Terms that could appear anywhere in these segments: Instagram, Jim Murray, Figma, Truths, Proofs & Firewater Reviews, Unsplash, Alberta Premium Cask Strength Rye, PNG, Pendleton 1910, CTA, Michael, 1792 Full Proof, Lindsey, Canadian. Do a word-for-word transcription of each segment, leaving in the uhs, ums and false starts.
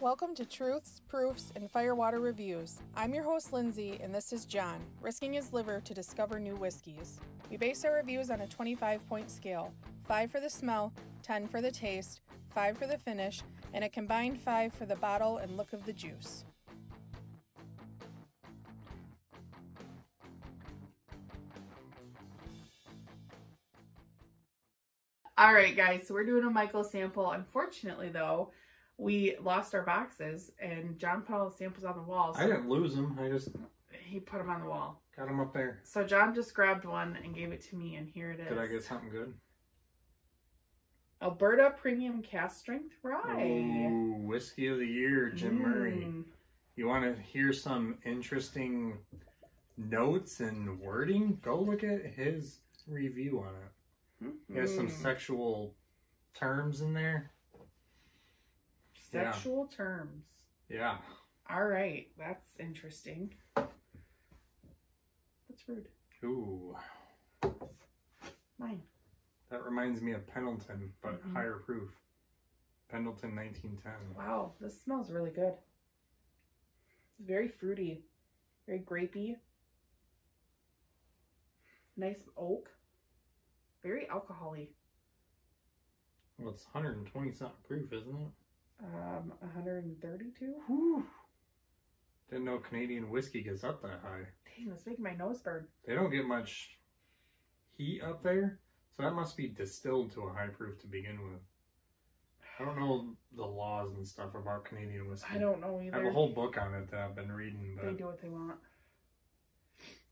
Welcome to Truths, Proofs, and Firewater Reviews. I'm your host, Lindsey, and this is John, risking his liver to discover new whiskeys. We base our reviews on a twenty-five point scale, five for the smell, ten for the taste, five for the finish, and a combined five for the bottle and look of the juice. All right, guys, so we're doing a Michael sample. Unfortunately, though, we lost our boxes, and John put all the samples on the wall. So I didn't lose them. I just... He put them on the wall. Got them up there. So John just grabbed one and gave it to me, and here it is. Did I get something good? Alberta Premium Cask Strength Rye. Ooh, Whiskey of the Year, Jim mm. Murray. You want to hear some interesting notes and wording? Go look at his review on it. Mm-hmm. It has some sexual terms in there. Sexual yeah. terms. Yeah. All right. That's interesting. That's rude. Ooh. Mine. That reminds me of Pendleton, but mm-hmm. higher proof. Pendleton nineteen ten. Wow. This smells really good. It's very fruity. Very grapey. Nice oak. Very alcohol-y. Well, it's one hundred twenty something proof, isn't it? Um, one hundred thirty-two. Whew. Didn't know Canadian whiskey gets up that high. Dang, that's making my nose burn. They don't get much heat up there, so that must be distilled to a high proof to begin with. I don't know the laws and stuff about Canadian whiskey. I don't know either. I have a whole book on it that I've been reading. But... They do what they want.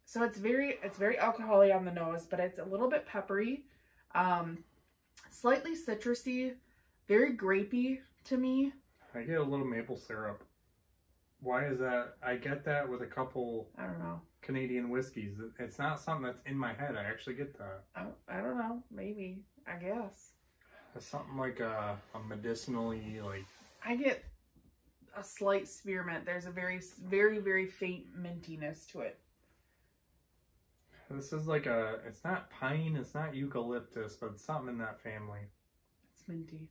So it's very, it's very alcohol-y on the nose, but it's a little bit peppery, um, slightly citrusy, very grapey. To me, I get a little maple syrup. Why is that? I get that with a couple I don't know Canadian whiskeys. It's not something that's in my head. I actually get that. I, I don't know. Maybe. I guess. It's something like a, a medicinally like. I get a slight spearmint. There's a very, very, very faint mintiness to it. This is like a. It's not pine. It's not eucalyptus, but it's something in that family. It's minty.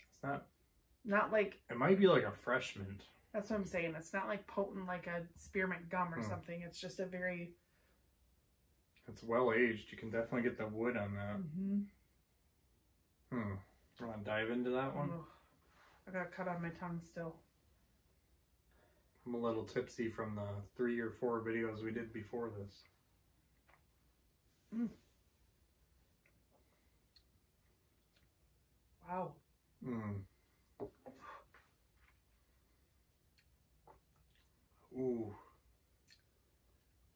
It's not. Not like... It might be like a fresh mint. That's what I'm saying. It's not like potent like a spearmint gum or hmm. something. It's just a very... It's well aged. You can definitely get the wood on that. Mm-hmm. Hmm. You want to dive into that one? Ugh. I got a cut on my tongue still. I'm a little tipsy from the three or four videos we did before this. Mm. Wow. Hmm. Ooh,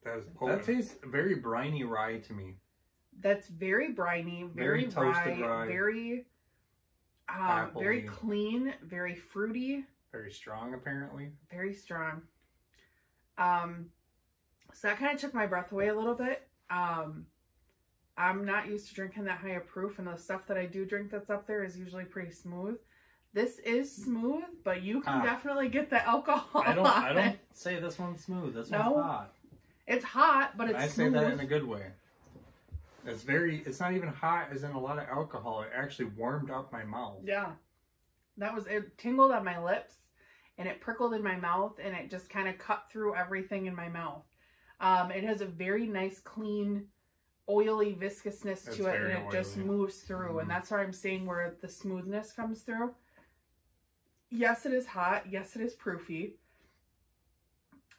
that is potent. That tastes very briny rye to me. That's very briny, very, very toasted rye, rye, very, uh, very clean, very fruity, very strong. Apparently, very strong. Um, so that kind of took my breath away a little bit. Um, I'm not used to drinking that high a proof, and the stuff that I do drink that's up there is usually pretty smooth. This is smooth, but you can ah. definitely get the alcohol. I don't. On I don't it. say this one's smooth. This no. one's hot. It's hot, but it's. I smooth. say that in a good way. It's very. It's not even hot, as in a lot of alcohol. It actually warmed up my mouth. Yeah, that was. It tingled on my lips, and it prickled in my mouth, and it just kind of cut through everything in my mouth. Um, it has a very nice, clean, oily viscousness it's to it, and it oily. just moves through, mm. and that's why I'm saying where the smoothness comes through. Yes, it is hot. Yes, it is proofy.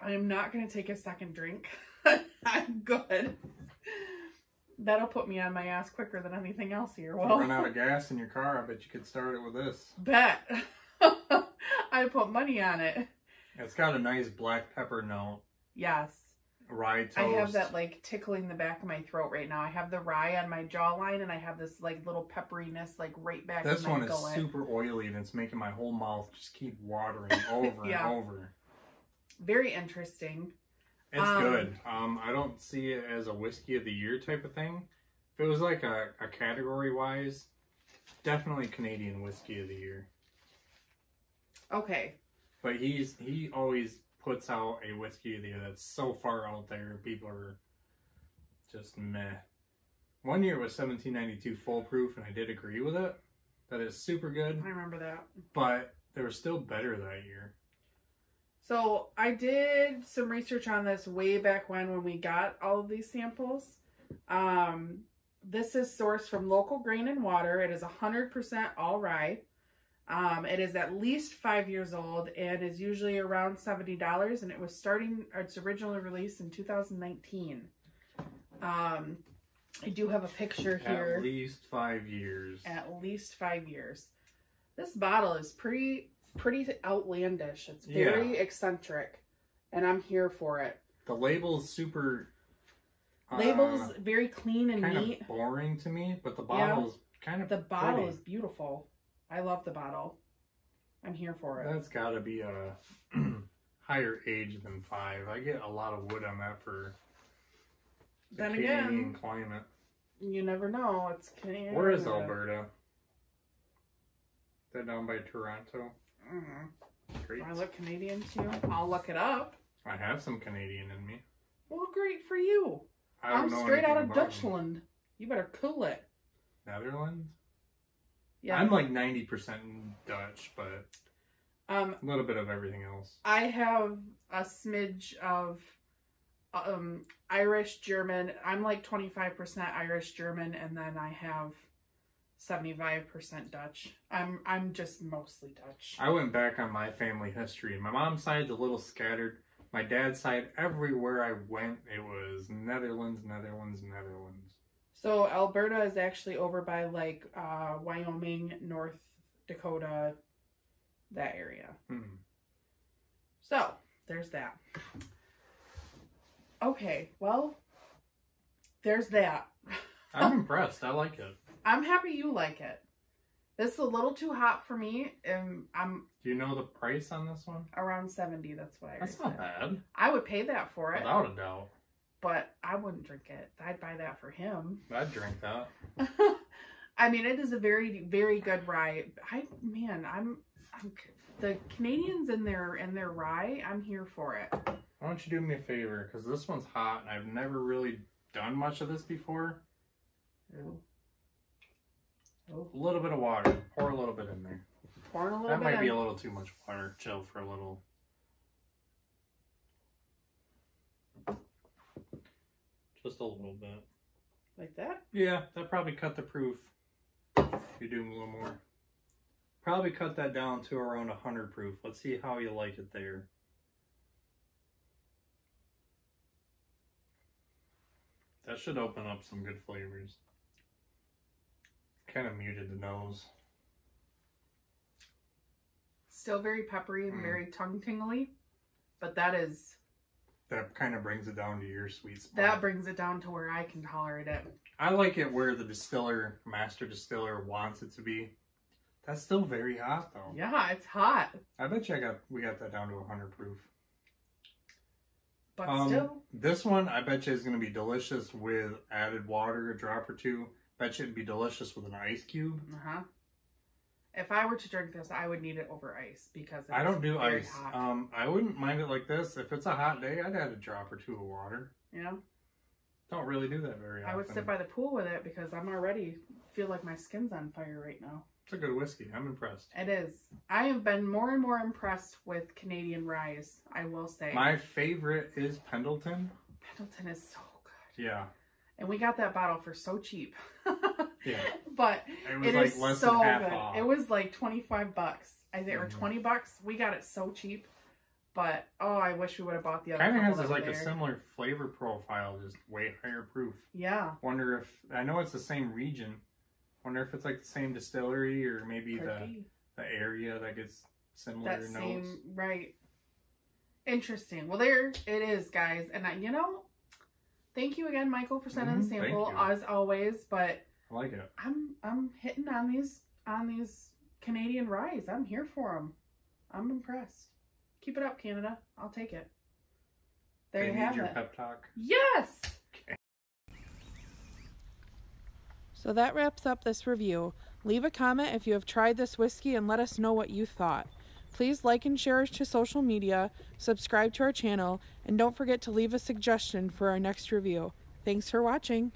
I am not going to take a second drink. I'm good. That'll put me on my ass quicker than anything else here. Well, if you run out of gas in your car, I bet you could start it with this. Bet. I put money on it. It's got a nice black pepper note. Yes. Rye toast. I have that like tickling the back of my throat right now. I have the rye on my jawline, and I have this like little pepperiness like right back. This in my one gullet. Is super oily, and it's making my whole mouth just keep watering over yeah. and over. Very interesting. It's um, good. Um, I don't see it as a whiskey of the year type of thing. If it was like a, a category wise, definitely Canadian whiskey of the year. Okay. But he's he always. puts out a whiskey of the year that's so far out there, people are just meh. One year it was seventeen ninety-two Full Proof, and I did agree with it. That is super good. I remember that. But They were still better that year. So I did some research on this way back when, when we got all of these samples. Um, this is sourced from local grain and water. It is one hundred percent all rye. Um, it is at least five years old and is usually around seventy dollars, and it was starting, or it's originally released in two thousand nineteen. Um, I do have a picture here. At least five years. At least five years. This bottle is pretty, pretty outlandish. It's very yeah. eccentric, and I'm here for it. The label's super... Label's uh, very clean and kind neat. Kind of boring to me, but the bottle's yeah. kind of The bottle pretty. is beautiful. I love the bottle. I'm here for it. That's got to be a higher age than five. I get a lot of wood on that for the then Canadian again, climate. You never know. It's Canadian. Where is Alberta? Is that down by Toronto? Mm-hmm. Great. Do I look Canadian too? I'll look it up. I have some Canadian in me. Well, great for you. I don't I'm know straight out of Dutchland. Me. You better cool it. Netherlands? Yeah. I'm like ninety percent Dutch, but um, a little bit of everything else. I have a smidge of um, Irish, German. I'm like twenty-five percent Irish, German, and then I have seventy-five percent Dutch. I'm I'm just mostly Dutch. I went back on my family history. My mom's side's a little scattered. My dad's side, everywhere I went, it was Netherlands, Netherlands, Netherlands. So Alberta is actually over by like uh, Wyoming, North Dakota, that area. Mm-hmm. So there's that. Okay, well, there's that. I'm impressed. I like it. I'm happy you like it. This is a little too hot for me, and I'm... Do you know the price on this one? Around seventy, that's what I That's not bad. I would pay that for it. Without a doubt. But I wouldn't drink it. I'd buy that for him. I'd drink that. I mean, it is a very, very good rye. I man, I'm, I'm the Canadians and their and their rye. I'm here for it. Why don't you do me a favor? Because this one's hot, and I've never really done much of this before. Ooh. Ooh. A little bit of water. Pour a little bit in there. Pour a little. That bit might in. be a little too much water. Chill for a little. Just a little bit. Like that? Yeah, that probably cut the proof if you do a little more. Probably cut that down to around one hundred proof. Let's see how you like it there. That should open up some good flavors. Kind of muted the nose. Still very peppery and mm. very tongue tingly, but that is... That kind of brings it down to your sweet spot. That brings it down to where I can tolerate it. I like it where the distiller, master distiller, wants it to be. That's still very hot, though. Yeah, it's hot. I bet you I got we got that down to one hundred proof. But um, still, this one I bet you is going to be delicious with added water, a drop or two. Bet you it'd be delicious with an ice cube. Uh huh. If I were to drink this, I would need it over ice because it's I don't do very ice. Hot. Um, I wouldn't mind it like this. If it's a hot day, I'd add a drop or two of water. Yeah. Don't really do that very often. I would sit by the pool with it because I'm already feel like my skin's on fire right now. It's a good whiskey. I'm impressed. It is. I have been more and more impressed with Canadian rye, I will say. My favorite is Pendleton. Pendleton is so good. Yeah. And we got that bottle for so cheap. Yeah. But it was it like is less so than half good. Off. It was like twenty-five bucks. I think mm-hmm. or twenty bucks. We got it so cheap. But oh, I wish we would have bought the other one. Kind of has like there. a similar flavor profile, just way higher proof. Yeah. Wonder if I know it's the same region. Wonder if it's like the same distillery or maybe Could the be. the area that gets similar that notes. Same, right. Interesting. Well, there it is, guys. And I, you know, thank you again, Michael, for sending mm-hmm. the sample as always, but I like it. I'm I'm hitting on these on these Canadian ryes. I'm here for them. I'm impressed. Keep it up, Canada. I'll take it. There I you have your it. Pep talk. Yes. Okay. So that wraps up this review. Leave a comment if you have tried this whiskey and let us know what you thought. Please like and share us to social media, subscribe to our channel, and don't forget to leave a suggestion for our next review. Thanks for watching.